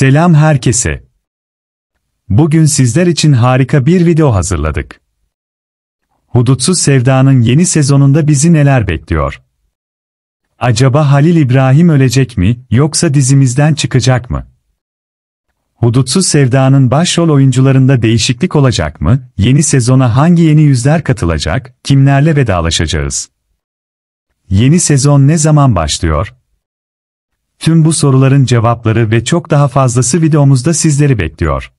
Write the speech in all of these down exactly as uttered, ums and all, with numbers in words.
Selam herkese. Bugün sizler için harika bir video hazırladık. Hudutsuz Sevda'nın yeni sezonunda bizi neler bekliyor? Acaba Halil İbrahim ölecek mi, yoksa dizimizden çıkacak mı? Hudutsuz Sevda'nın başrol oyuncularında değişiklik olacak mı? Yeni sezona hangi yeni yüzler katılacak? Kimlerle vedalaşacağız? Yeni sezon ne zaman başlıyor? Tüm bu soruların cevapları ve çok daha fazlası videomuzda sizleri bekliyor.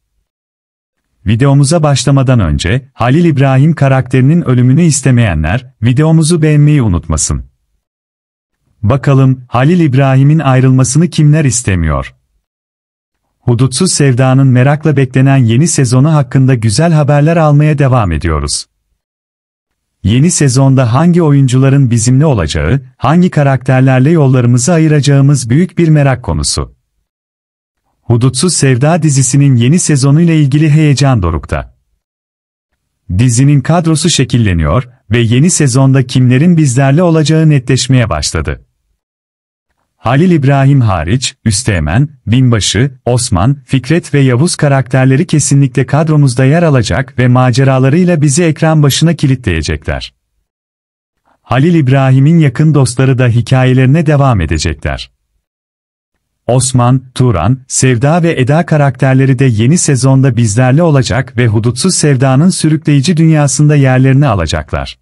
Videomuza başlamadan önce, Halil İbrahim karakterinin ölümünü istemeyenler, videomuzu beğenmeyi unutmasın. Bakalım, Halil İbrahim'in ayrılmasını kimler istemiyor? Hudutsuz Sevda'nın merakla beklenen yeni sezonu hakkında güzel haberler almaya devam ediyoruz. Yeni sezonda hangi oyuncuların bizimle olacağı, hangi karakterlerle yollarımızı ayıracağımız büyük bir merak konusu. Hudutsuz Sevda dizisinin yeni sezonuyla ilgili heyecan dorukta. Dizinin kadrosu şekilleniyor ve yeni sezonda kimlerin bizlerle olacağı netleşmeye başladı. Halil İbrahim hariç, Üsteğmen, Binbaşı, Osman, Fikret ve Yavuz karakterleri kesinlikle kadromuzda yer alacak ve maceralarıyla bizi ekran başına kilitleyecekler. Halil İbrahim'in yakın dostları da hikayelerine devam edecekler. Osman, Turan, Sevda ve Eda karakterleri de yeni sezonda bizlerle olacak ve Hudutsuz Sevda'nın sürükleyici dünyasında yerlerini alacaklar.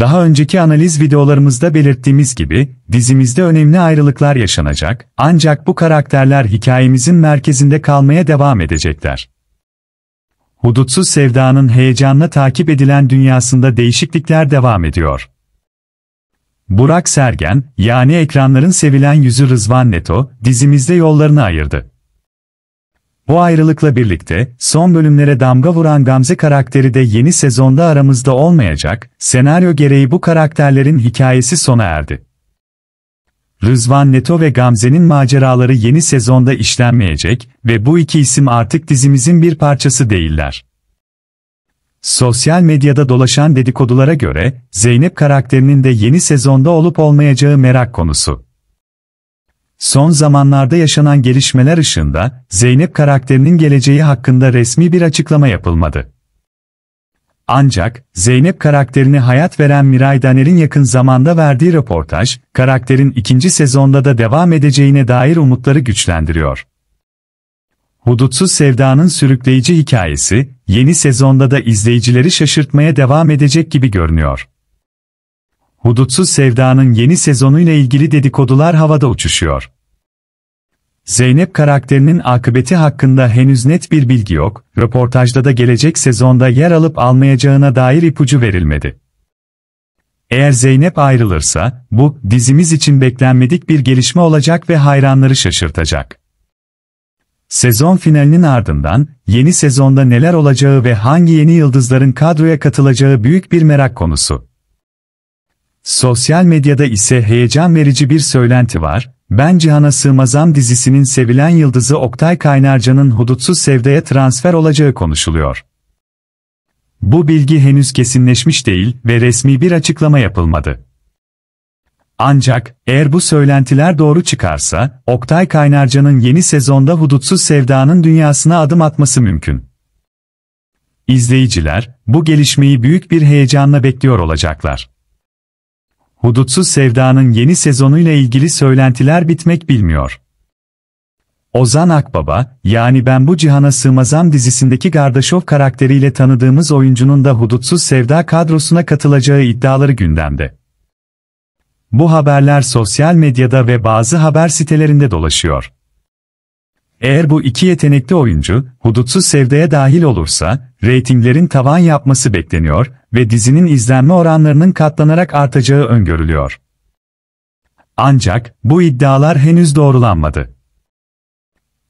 Daha önceki analiz videolarımızda belirttiğimiz gibi, dizimizde önemli ayrılıklar yaşanacak, ancak bu karakterler hikayemizin merkezinde kalmaya devam edecekler. Hudutsuz Sevda'nın heyecanla takip edilen dünyasında değişiklikler devam ediyor. Burak Sergen, yani ekranların sevilen yüzü Rızvan Neto, dizimizde yollarını ayırdı. Bu ayrılıkla birlikte, son bölümlere damga vuran Gamze karakteri de yeni sezonda aramızda olmayacak, senaryo gereği bu karakterlerin hikayesi sona erdi. Rızvan Neto ve Gamze'nin maceraları yeni sezonda işlenmeyecek ve bu iki isim artık dizimizin bir parçası değiller. Sosyal medyada dolaşan dedikodulara göre, Zeynep karakterinin de yeni sezonda olup olmayacağı merak konusu. Son zamanlarda yaşanan gelişmeler ışığında, Zeynep karakterinin geleceği hakkında resmi bir açıklama yapılmadı. Ancak, Zeynep karakterini hayat veren Miray Daner'in yakın zamanda verdiği röportaj, karakterin ikinci sezonda da devam edeceğine dair umutları güçlendiriyor. Hudutsuz Sevda'nın sürükleyici hikayesi, yeni sezonda da izleyicileri şaşırtmaya devam edecek gibi görünüyor. Hudutsuz Sevda'nın yeni sezonuyla ilgili dedikodular havada uçuşuyor. Zeynep karakterinin akıbeti hakkında henüz net bir bilgi yok, röportajda da gelecek sezonda yer alıp almayacağına dair ipucu verilmedi. Eğer Zeynep ayrılırsa, bu, dizimiz için beklenmedik bir gelişme olacak ve hayranları şaşırtacak. Sezon finalinin ardından, yeni sezonda neler olacağı ve hangi yeni yıldızların kadroya katılacağı büyük bir merak konusu. Sosyal medyada ise heyecan verici bir söylenti var, Ben Cihana Sığmazam dizisinin sevilen yıldızı Oktay Kaynarca'nın Hudutsuz Sevda'ya transfer olacağı konuşuluyor. Bu bilgi henüz kesinleşmiş değil ve resmi bir açıklama yapılmadı. Ancak, eğer bu söylentiler doğru çıkarsa, Oktay Kaynarca'nın yeni sezonda Hudutsuz Sevda'nın dünyasına adım atması mümkün. İzleyiciler, bu gelişmeyi büyük bir heyecanla bekliyor olacaklar. Hudutsuz Sevda'nın yeni sezonuyla ilgili söylentiler bitmek bilmiyor. Ozan Akbaba, yani Ben Bu Cihana Sığmazam dizisindeki Gardaşov karakteriyle tanıdığımız oyuncunun da Hudutsuz Sevda kadrosuna katılacağı iddiaları gündemde. Bu haberler sosyal medyada ve bazı haber sitelerinde dolaşıyor. Eğer bu iki yetenekli oyuncu, Hudutsuz Sevda'ya dahil olursa, reytinglerin tavan yapması bekleniyor ve dizinin izlenme oranlarının katlanarak artacağı öngörülüyor. Ancak, bu iddialar henüz doğrulanmadı.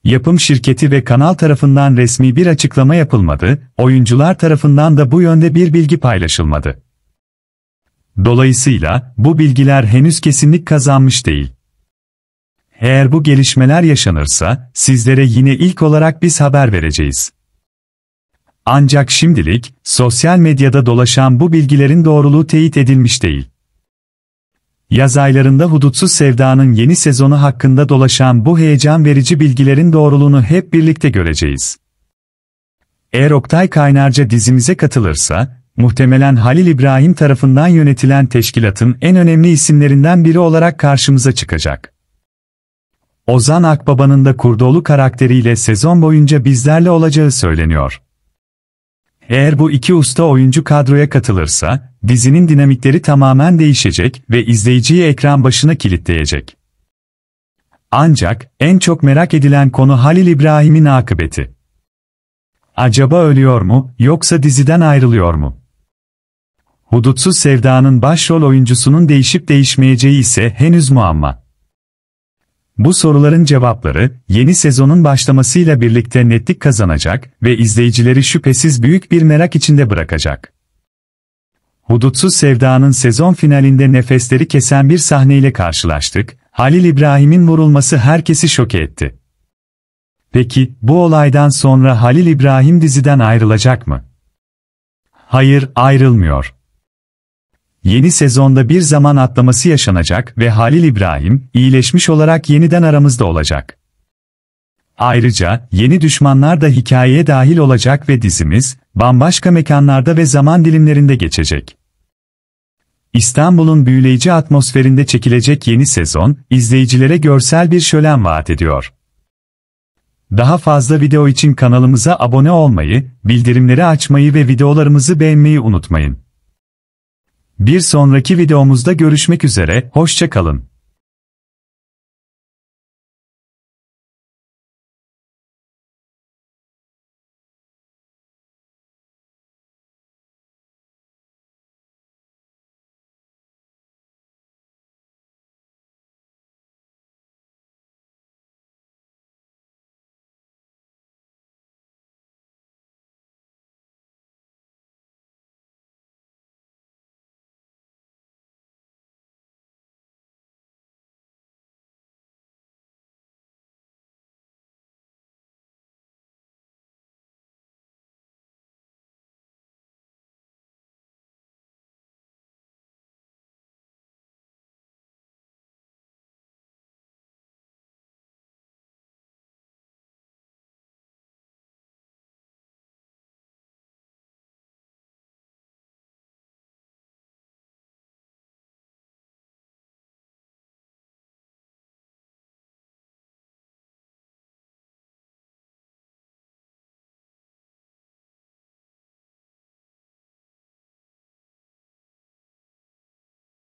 Yapım şirketi ve kanal tarafından resmi bir açıklama yapılmadı, oyuncular tarafından da bu yönde bir bilgi paylaşılmadı. Dolayısıyla, bu bilgiler henüz kesinlik kazanmış değil. Eğer bu gelişmeler yaşanırsa, sizlere yine ilk olarak biz haber vereceğiz. Ancak şimdilik, sosyal medyada dolaşan bu bilgilerin doğruluğu teyit edilmiş değil. Yaz aylarında Hudutsuz Sevda'nın yeni sezonu hakkında dolaşan bu heyecan verici bilgilerin doğruluğunu hep birlikte göreceğiz. Eğer Oktay Kaynarca dizimize katılırsa, muhtemelen Halil İbrahim tarafından yönetilen teşkilatın en önemli isimlerinden biri olarak karşımıza çıkacak. Ozan Akbaba'nın da Kurdoğlu karakteriyle sezon boyunca bizlerle olacağı söyleniyor. Eğer bu iki usta oyuncu kadroya katılırsa, dizinin dinamikleri tamamen değişecek ve izleyiciyi ekran başına kilitleyecek. Ancak, en çok merak edilen konu Halil İbrahim'in akıbeti. Acaba ölüyor mu, yoksa diziden ayrılıyor mu? Hudutsuz Sevda'nın başrol oyuncusunun değişip değişmeyeceği ise henüz muamma. Bu soruların cevapları, yeni sezonun başlamasıyla birlikte netlik kazanacak ve izleyicileri şüphesiz büyük bir merak içinde bırakacak. Hudutsuz Sevda'nın sezon finalinde nefesleri kesen bir sahneyle karşılaştık, Halil İbrahim'in vurulması herkesi şoke etti. Peki, bu olaydan sonra Halil İbrahim diziden ayrılacak mı? Hayır, ayrılmıyor. Yeni sezonda bir zaman atlaması yaşanacak ve Halil İbrahim, iyileşmiş olarak yeniden aramızda olacak. Ayrıca, yeni düşmanlar da hikayeye dahil olacak ve dizimiz, bambaşka mekanlarda ve zaman dilimlerinde geçecek. İstanbul'un büyüleyici atmosferinde çekilecek yeni sezon, izleyicilere görsel bir şölen vaat ediyor. Daha fazla video için kanalımıza abone olmayı, bildirimleri açmayı ve videolarımızı beğenmeyi unutmayın. Bir sonraki videomuzda görüşmek üzere, hoşça kalın.